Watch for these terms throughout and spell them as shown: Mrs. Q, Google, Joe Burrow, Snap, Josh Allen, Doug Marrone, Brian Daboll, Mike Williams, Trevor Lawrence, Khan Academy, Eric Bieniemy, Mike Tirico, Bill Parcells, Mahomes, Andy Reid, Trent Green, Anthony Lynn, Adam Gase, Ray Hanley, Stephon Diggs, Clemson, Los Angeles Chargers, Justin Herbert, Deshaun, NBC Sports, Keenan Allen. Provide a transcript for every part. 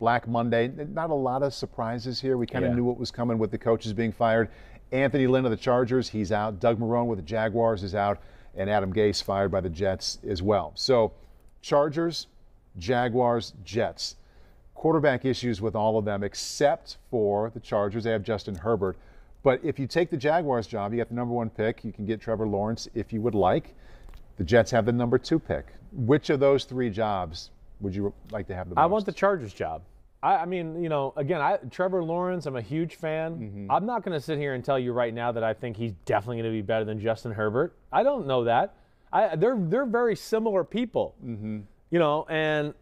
Black Monday. Not a lot of surprises here. We kind of knew what was coming with the coaches being fired. Anthony Lynn of the Chargers, he's out. Doug Marrone with the Jaguars is out. And Adam Gase fired by the Jets as well. So Chargers, Jaguars, Jets. Quarterback issues with all of them except for the Chargers. They have Justin Herbert. But if you take the Jaguars job, you got the #1 pick. You can get Trevor Lawrence if you would like. The Jets have the #2 pick. Which of those three jobs would you like to have the most? I want the Chargers job. I mean, you know, again, Trevor Lawrence, I'm a huge fan. I'm not going to sit here and tell you right now that I think he's definitely going to be better than Justin Herbert. I don't know that. They're very similar people, you know, and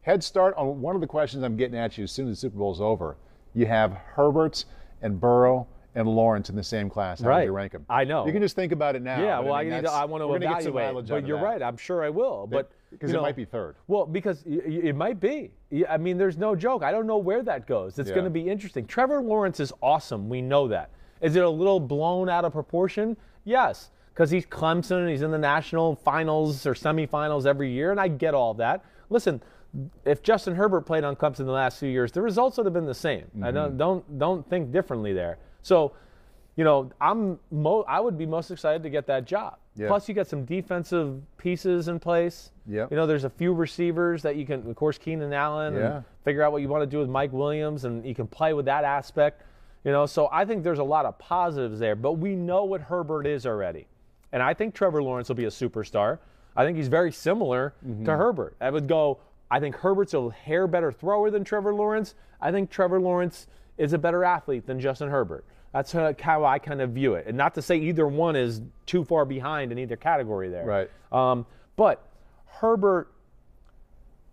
head start on one of the questions I'm getting at you as soon as the Super Bowl is over. You have Herbert and Burrow and Lawrence in the same class. How do you rank them? I know. You can just think about it now. Yeah, well, I want to evaluate, but you're right. I'm sure I will. But because it might be third. Well, because it might be. I mean, there's no joke. I don't know where that goes. It's going to be interesting. Trevor Lawrence is awesome. We know that. Is it a little blown out of proportion? Yes, because he's Clemson and he's in the national finals or semifinals every year, and I get all that. Listen, if Justin Herbert played on Clemson the last few years, the results would have been the same. I don't think differently there. So, you know, I would be most excited to get that job. Yeah. Plus, you got some defensive pieces in place. You know, there's a few receivers that you can, of course, Keenan Allen, and figure out what you want to do with Mike Williams, and you can play with that aspect. You know, so I think there's a lot of positives there. But we know what Herbert is already, and I think Trevor Lawrence will be a superstar. I think he's very similar to Herbert. I would go. I think Herbert's a hair better thrower than Trevor Lawrence. I think Trevor Lawrence is a better athlete than Justin Herbert. That's how I kind of view it. And not to say either one is too far behind in either category there. Right. But Herbert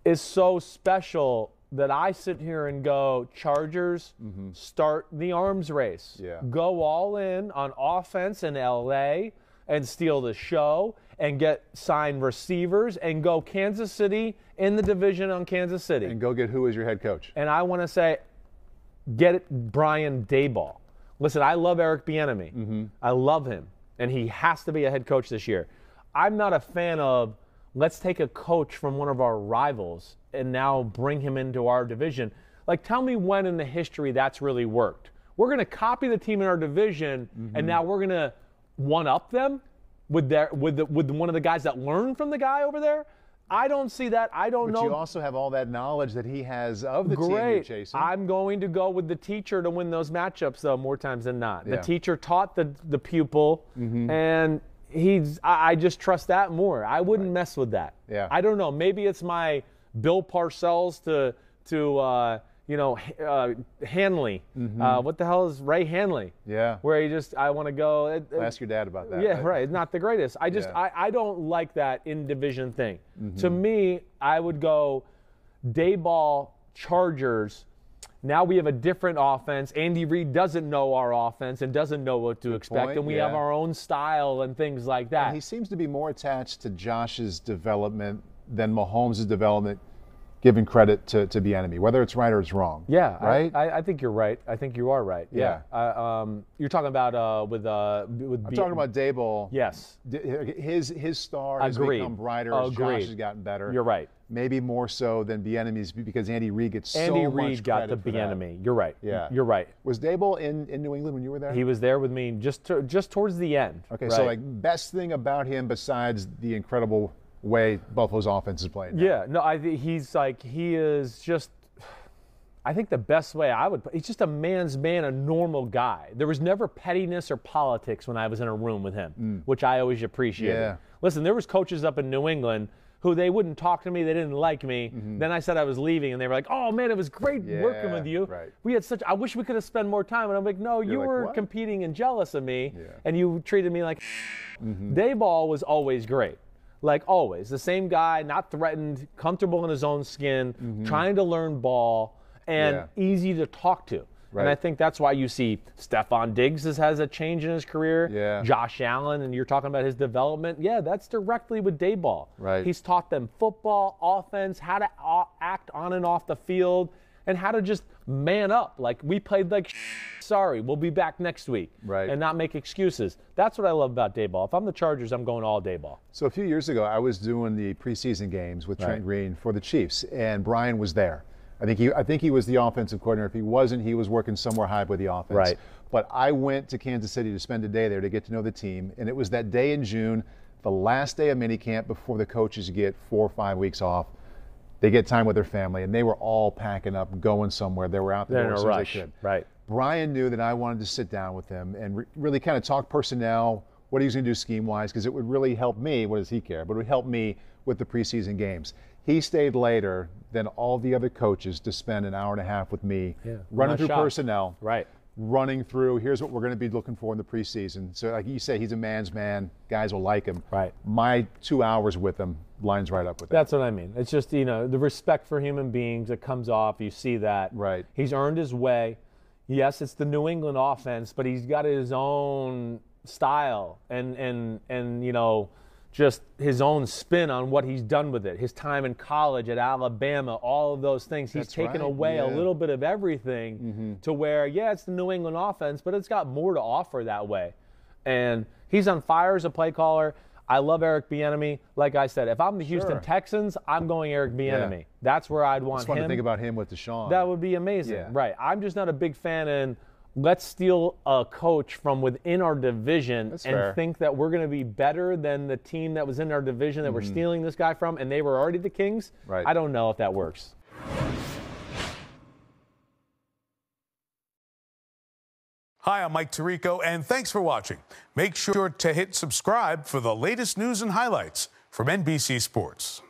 is so special that I sit here and go, Chargers, start the arms race. Go all in on offense in L.A. and steal the show and sign receivers and go Kansas City in the division on Kansas City. And go get who is your head coach. And I want to say, get it, Brian Daboll. Listen, I love Eric Bieniemy. I love him, and he has to be a head coach this year. I'm not a fan of let's take a coach from one of our rivals and now bring him into our division. Like, tell me when in the history that's really worked. We're going to copy the team in our division, and now we're going to one-up them with one of the guys that learned from the guy over there. I don't see that. I don't know. But you also have all that knowledge that he has of the team you're chasing. I'm going to go with the teacher to win those matchups, though, more times than not. The teacher taught the pupil, and I just trust that more. I wouldn't mess with that. I don't know. Maybe it's my Bill Parcells to Hanley. What the hell is Ray Hanley? Where he just, I want to go. I'll ask your dad about that. It's not the greatest. I just, I don't like that in-division thing. To me, I would go Daboll, Chargers. Now we have a different offense. Andy Reid doesn't know our offense and doesn't know what to expect. And we have our own style and things like that. And he seems to be more attached to Josh's development than Mahomes' development. Giving credit to Bieniemy, whether it's right or it's wrong. Right. I think you're right. I think you are right. You're talking about with. I'm talking about Daboll. Yes. His star has become brighter. Agreed. As Josh has gotten better. You're right. Maybe more so than Bieniemy's because Andy Reid gets so much credit. Andy Reid got the Bieniemy. You're right. Yeah. You're right. Was Daboll in New England when you were there? He was there with me just towards the end. Okay. Right? So best thing about him besides the incredible way Buffalo's offense is played. Yeah, no, I think I think the best way he's just a man's man, a normal guy. There was never pettiness or politics when I was in a room with him, which I always appreciated. Yeah. Listen, there was coaches up in New England who they wouldn't talk to me, they didn't like me. Then I said I was leaving and they were like, "Oh man, it was great working with you." Right. We had I wish we could have spent more time, and I'm like, "No, you were what? Competing and jealous of me and you treated me like Daboll was always great. Like always, the same guy, not threatened, comfortable in his own skin, trying to learn ball, and easy to talk to. Right. And I think that's why you see Stephon Diggs has a change in his career, Josh Allen, and you're talking about his development. Yeah, that's directly with Daboll. Right. He's taught them football, offense, how to act on and off the field, and how to just man up. Like, we played like sorry, we'll be back next week. Right. And not make excuses. That's what I love about Daboll. If I'm the Chargers, I'm going all Daboll. So a few years ago, I was doing the preseason games with Trent Green for the Chiefs, and Brian was there. I think he was the offensive coordinator. If he wasn't, he was working somewhere high with the offense. Right. But I went to Kansas City to spend a day there to get to know the team, and it was that day in June, the last day of minicamp before the coaches get 4 or 5 weeks off. They get time with their family, and they were all packing up, going somewhere. They were out there as soon as they could. Right. Brian knew that I wanted to sit down with him and really kind of talk personnel, what he was going to do scheme-wise, because it would really help me. What does he care? But it would help me with the preseason games. He stayed later than all the other coaches to spend an hour and a half with me, running through personnel, right? Running through, here's what we're going to be looking for in the preseason. So like you say, he's a man's man. Guys will like him. Right. My 2 hours with him lines right up with that. That's what I mean. It's just, you know, the respect for human beings that comes off. You see that. Right. He's earned his way. Yes, it's the New England offense, but he's got his own style and you know, just his own spin on what he's done with it. His time in college at Alabama, all of those things. He's taken away a little bit of everything to where, yeah, it's the New England offense, but it's got more to offer that way. And he's on fire as a play caller. I love Eric Bieniemy. Like I said, if I'm the Houston Texans, I'm going Eric Bieniemy. Yeah. That's where I'd want him. I just want to think about him with Deshaun. That would be amazing. Yeah. Right. I'm just not a big fan in – let's steal a coach from within our division think that we're going to be better than the team that was in our division that we're stealing this guy from, and they were already the Kings. Right. I don't know if that works. Hi, I'm Mike Tirico, and thanks for watching. Make sure to hit subscribe for the latest news and highlights from NBC Sports.